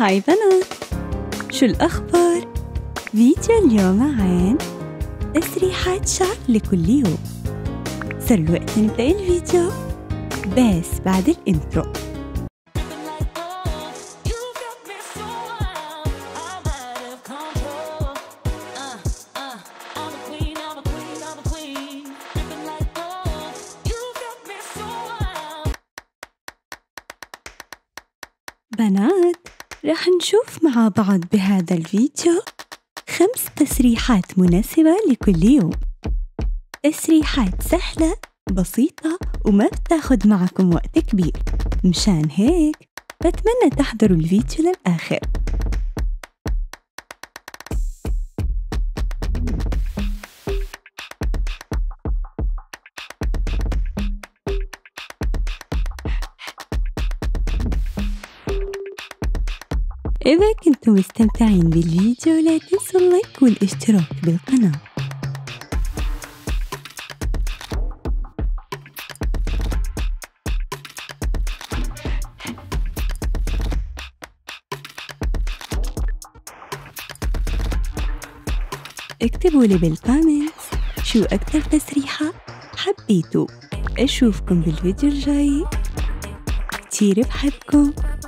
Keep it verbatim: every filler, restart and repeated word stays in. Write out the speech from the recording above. هاي بنات، شو الأخبار؟ فيديو اليوم عن تسريحات شعر لكل يوم. صار الوقت نبدأ الفيديو بس بعد الانترو. بنات، رح نشوف مع بعض بهذا الفيديو خمس تسريحات مناسبة لكل يوم. تسريحات سهلة بسيطة وما بتاخد معكم وقت كبير، مشان هيك بتمنى تحضروا الفيديو للآخر. إذا كنتم مستمتعين بالفيديو لا تنسوا اللايك والاشتراك بالقناة. اكتبوا لي بالكومنت شو أكتر تسريحة حبيتوا. أشوفكم بالفيديو الجاي، كتير بحبكم.